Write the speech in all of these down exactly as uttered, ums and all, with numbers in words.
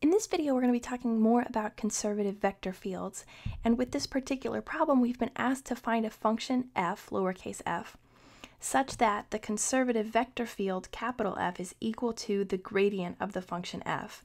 In this video, we're going to be talking more about conservative vector fields, and with this particular problem, we've been asked to find a function f, lowercase f, such that the conservative vector field, capital F, is equal to the gradient of the function f.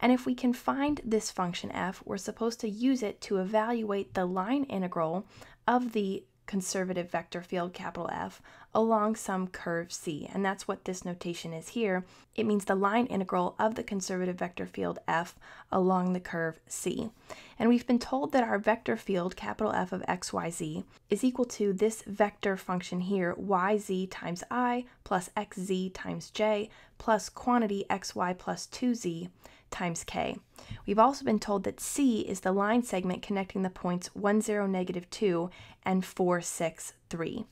And if we can find this function f, we're supposed to use it to evaluate the line integral of the conservative vector field, capital F, along some curve C, and that's what this notation is here. It means the line integral of the conservative vector field F along the curve C. And we've been told that our vector field, capital F of x, y, z, is equal to this vector function here, yz times I plus xz times j plus quantity xy plus two z times k. We've also been told that C is the line segment connecting the points one, zero, negative two and four, six, three.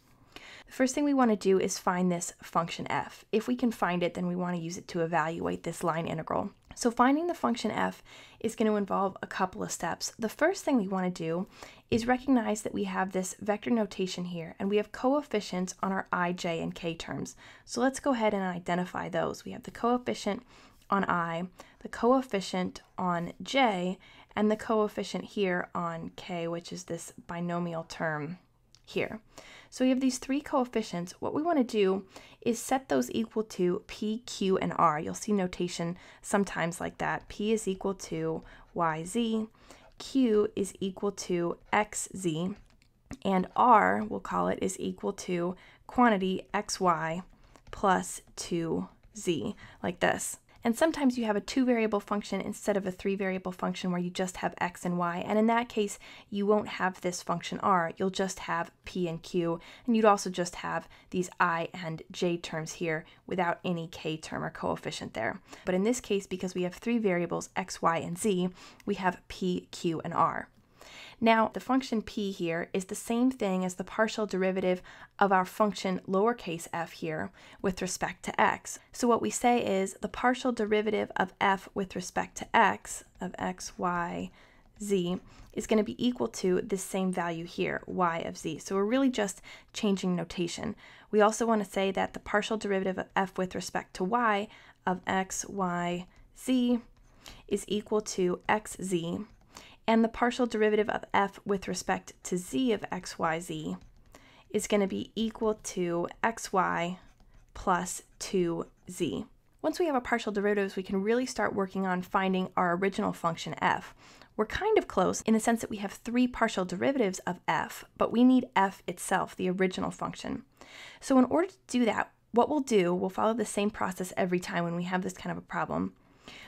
The first thing we want to do is find this function f. If we can find it, then we want to use it to evaluate this line integral. So finding the function f is going to involve a couple of steps. The first thing we want to do is recognize that we have this vector notation here, and we have coefficients on our I, j, and k terms. So let's go ahead and identify those. We have the coefficient on I, the coefficient on j, and the coefficient here on k, which is this binomial term here. So we have these three coefficients. What we want to do is set those equal to p, q, and r. You'll see notation sometimes like that. P is equal to yz, q is equal to xz, and r, we'll call it, is equal to quantity xy plus two z, like this. And sometimes you have a two-variable function instead of a three-variable function where you just have x and y, and in that case, you won't have this function r, you'll just have p and q, and you'd also just have these I and j terms here without any k term or coefficient there. But in this case, because we have three variables, x, y, and z, we have p, q, and r. Now, the function p here is the same thing as the partial derivative of our function lowercase f here with respect to x. So what we say is the partial derivative of f with respect to x, of x, y, z, is going to be equal to this same value here, y of z. So we're really just changing notation. We also want to say that the partial derivative of f with respect to y of x, y, z is equal to xz, and the partial derivative of f with respect to z of x, y, z is going to be equal to xy plus two z. Once we have our partial derivatives, we can really start working on finding our original function f. We're kind of close in the sense that we have three partial derivatives of f, but we need f itself, the original function. So in order to do that, what we'll do, we'll follow the same process every time when we have this kind of a problem.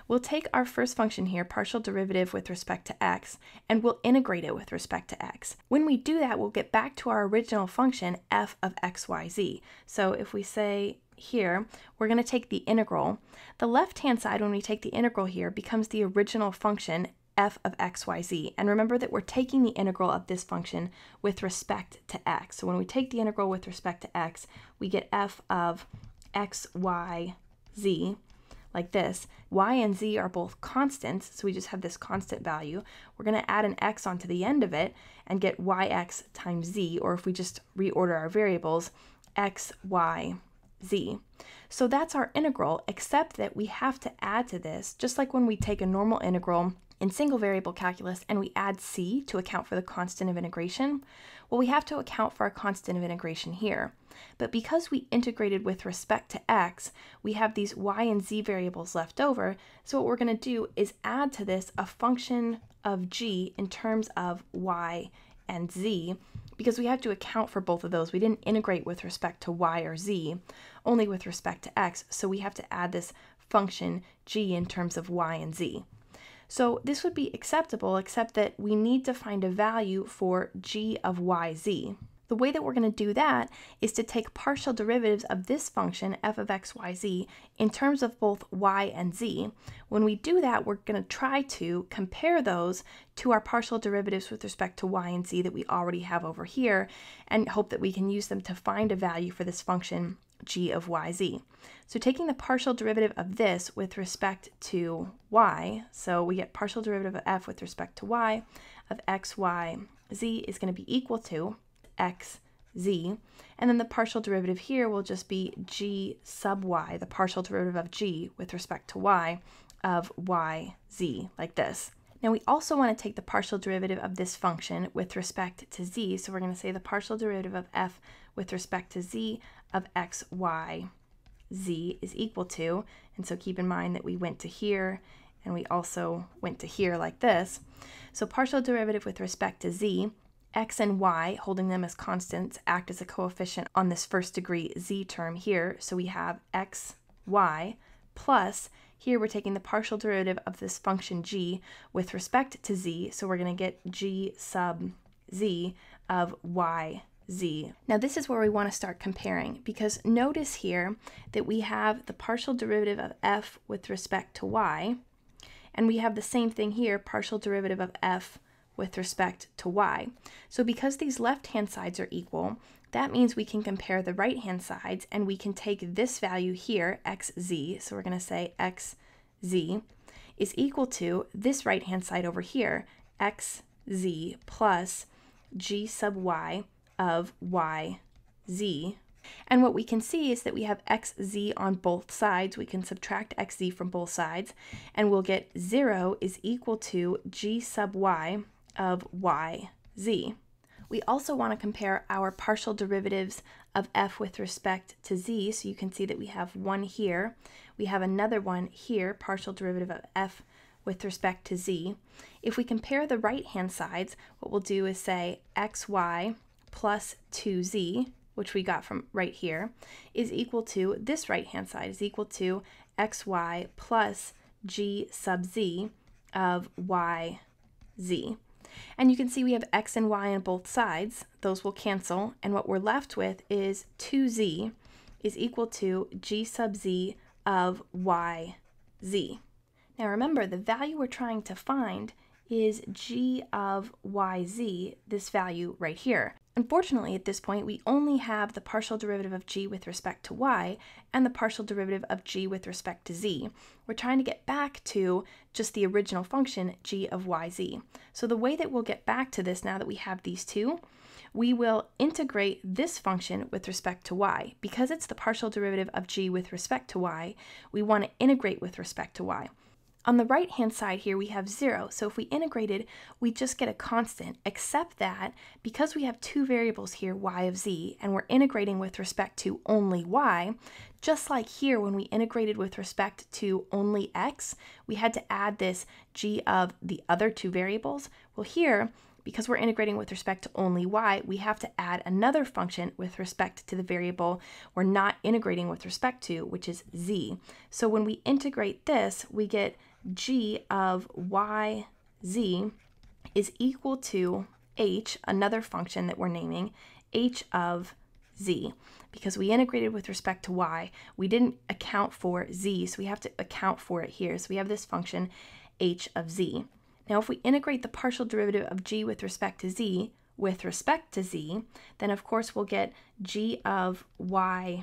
We'll take our first function here, partial derivative with respect to x, and we'll integrate it with respect to x. When we do that, we'll get back to our original function, f of x, y, z. So if we say here, we're going to take the integral. The left-hand side, when we take the integral here, becomes the original function, f of x, y, z. And remember that we're taking the integral of this function with respect to x. So when we take the integral with respect to x, we get f of x, y, z, like this. Y and z are both constants, so we just have this constant value. We're going to add an x onto the end of it and get yx times z, or if we just reorder our variables, x, y, z. So that's our integral, except that we have to add to this, just like when we take a normal integral in single variable calculus and we add c to account for the constant of integration. Well, we have to account for our constant of integration here. But because we integrated with respect to x, we have these y and z variables left over, so what we're going to do is add to this a function of g in terms of y and z, because we have to account for both of those. We didn't integrate with respect to y or z, only with respect to x, so we have to add this function g in terms of y and z. So this would be acceptable, except that we need to find a value for g of yz. The way that we're going to do that is to take partial derivatives of this function, f of x, y, z, in terms of both y and z. When we do that, we're going to try to compare those to our partial derivatives with respect to y and z that we already have over here, and hope that we can use them to find a value for this function, g of yz. So taking the partial derivative of this with respect to y, so we get partial derivative of f with respect to y of x, y, z is going to be equal to x, z, and then the partial derivative here will just be g sub y, the partial derivative of g with respect to y of y z, like this. Now we also want to take the partial derivative of this function with respect to z, so we're going to say the partial derivative of f with respect to z of x, y, z is equal to, and so keep in mind that we went to here and we also went to here like this. So partial derivative with respect to z, x and y, holding them as constants, act as a coefficient on this first degree z term here, so we have x, y, plus here we're taking the partial derivative of this function g with respect to z, so we're going to get g sub z of y z. Now this is where we want to start comparing, because notice here that we have the partial derivative of f with respect to y, and we have the same thing here, partial derivative of f with respect to y. So because these left-hand sides are equal, that means we can compare the right-hand sides, and we can take this value here, xz, so we're going to say xz is equal to this right-hand side over here, xz plus g sub y of yz. And what we can see is that we have xz on both sides. We can subtract xz from both sides, and we'll get zero is equal to g sub y of yz. We also want to compare our partial derivatives of f with respect to z, so you can see that we have one here, we have another one here, partial derivative of f with respect to z. If we compare the right-hand sides, what we'll do is say xy plus two z, which we got from right here, is equal to this right-hand side, is equal to xy plus g sub z of yz. And you can see we have x and y on both sides. Those will cancel, and what we're left with is two z is equal to g sub z of yz. Now remember, the value we're trying to find is g of yz, this value right here. Unfortunately, at this point, we only have the partial derivative of g with respect to y and the partial derivative of g with respect to z. We're trying to get back to just the original function, g of yz. So the way that we'll get back to this, now that we have these two, we will integrate this function with respect to y. Because it's the partial derivative of g with respect to y, we want to integrate with respect to y. On the right-hand side here, we have zero, so if we integrated, we just get a constant, except that because we have two variables here, y of z, and we're integrating with respect to only y, just like here when we integrated with respect to only x, we had to add this g of the other two variables. Well here, because we're integrating with respect to only y, we have to add another function with respect to the variable we're not integrating with respect to, which is z. So when we integrate this, we get g of yz is equal to h, another function that we're naming, h of z. Because we integrated with respect to y, we didn't account for z, so we have to account for it here. So we have this function, h of z. Now if we integrate the partial derivative of g with respect to z with respect to z, then of course we'll get g of yz.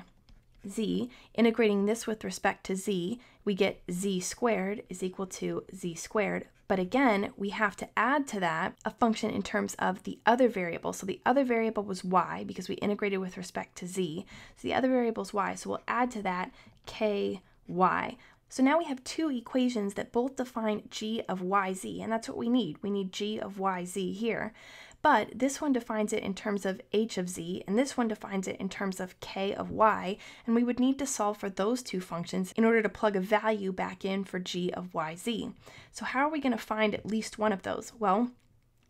Integrating this with respect to z, we get z squared is equal to z squared. But again, we have to add to that a function in terms of the other variable. So the other variable was y because we integrated with respect to z. So the other variable is y, so we'll add to that ky. So now we have two equations that both define g of yz, and that's what we need. We need g of yz here, but this one defines it in terms of h of z, and this one defines it in terms of k of y, and we would need to solve for those two functions in order to plug a value back in for g of yz. So how are we going to find at least one of those? Well,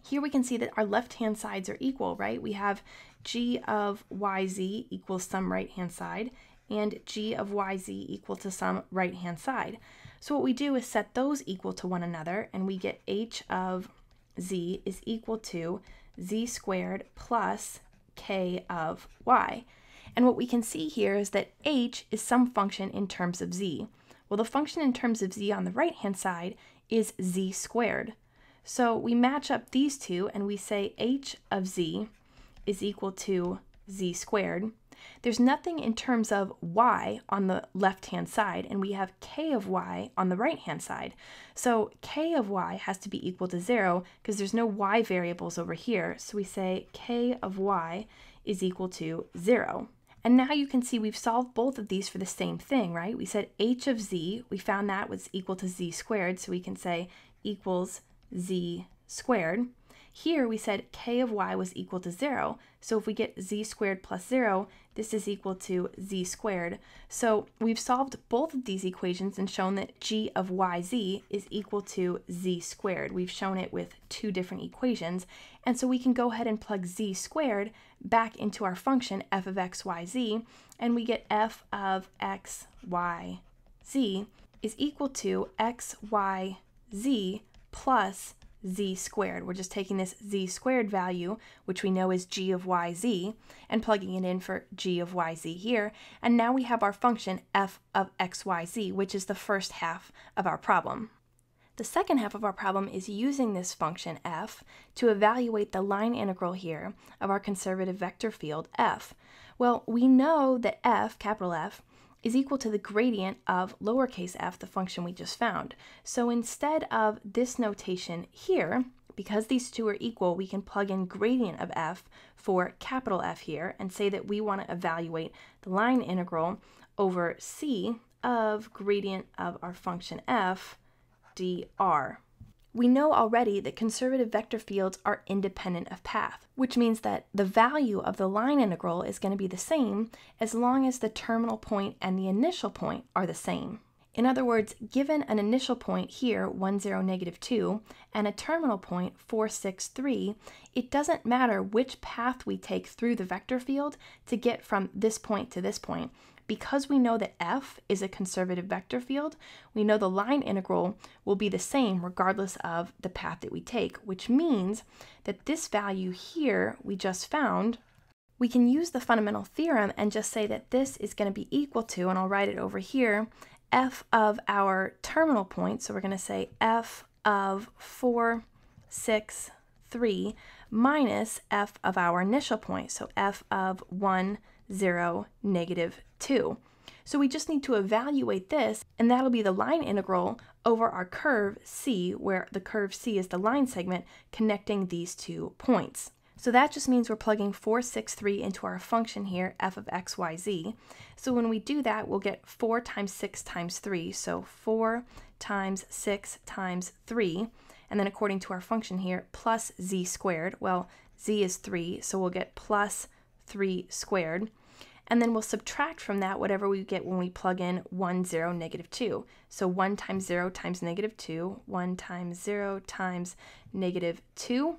here we can see that our left-hand sides are equal, right? We have g of yz equals some right-hand side, and g of yz equal to some right-hand side. So what we do is set those equal to one another, and we get h of z is equal to z squared plus k of y. And what we can see here is that h is some function in terms of z. Well, the function in terms of z on the right-hand side is z squared. So we match up these two, and we say h of z is equal to z squared. There's nothing in terms of y on the left-hand side, and we have k of y on the right-hand side. So k of y has to be equal to zero because there's no y variables over here. So we say k of y is equal to zero. And now you can see we've solved both of these for the same thing, right? We said h of z, we found that was equal to z squared, so we can say equals z squared. Here we said k of y was equal to zero, so if we get z squared plus zero, this is equal to z squared. So we've solved both of these equations and shown that g of yz is equal to z squared. We've shown it with two different equations, and so we can go ahead and plug z squared back into our function f of x, y, z, and we get f of x, y, z is equal to x, y, z plus z squared. We're just taking this z squared value, which we know is g of yz, and plugging it in for g of yz here, and now we have our function f of xyz, which is the first half of our problem. The second half of our problem is using this function f to evaluate the line integral here of our conservative vector field f. Well, we know that f, capital F, is equal to the gradient of lowercase f, the function we just found. So instead of this notation here, because these two are equal, we can plug in gradient of f for capital F here and say that we want to evaluate the line integral over c of gradient of our function f dr. We know already that conservative vector fields are independent of path, which means that the value of the line integral is going to be the same as long as the terminal point and the initial point are the same. In other words, given an initial point here, one, zero, negative two, and a terminal point, four, six, three, it doesn't matter which path we take through the vector field to get from this point to this point. Because we know that f is a conservative vector field, we know the line integral will be the same regardless of the path that we take, which means that this value here we just found, we can use the fundamental theorem and just say that this is going to be equal to, and I'll write it over here, f of our terminal point, so we're going to say f of four, six, three, minus f of our initial point, so f of one, zero, negative two. So we just need to evaluate this, and that'll be the line integral over our curve C, where the curve C is the line segment connecting these two points. So that just means we're plugging four, six, three into our function here, f of x, y, z. So when we do that, we'll get four times six times three, so four times six times three, and then according to our function here, plus z squared. Well, z is three, so we'll get plus three squared. And then we'll subtract from that whatever we get when we plug in one, zero, negative two. So one times zero times negative two, one times zero times negative two.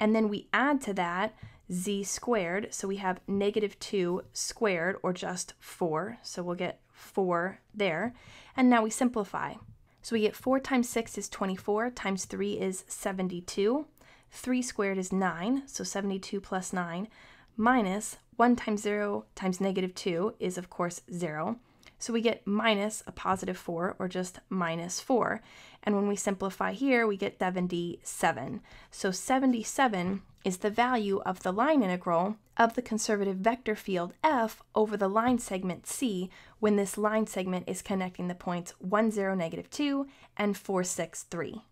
And then we add to that z squared, so we have negative two squared, or just four. So we'll get four there. And now we simplify. So we get four times six is twenty-four, times three is seventy-two. three squared is nine, so seventy-two plus nine, minus one times zero times negative two is, of course, zero. So we get minus a positive four, or just minus four. And when we simplify here, we get seventy-seven. So seventy-seven is the value of the line integral of the conservative vector field f over the line segment c when this line segment is connecting the points one, zero, negative two, and four, six, three.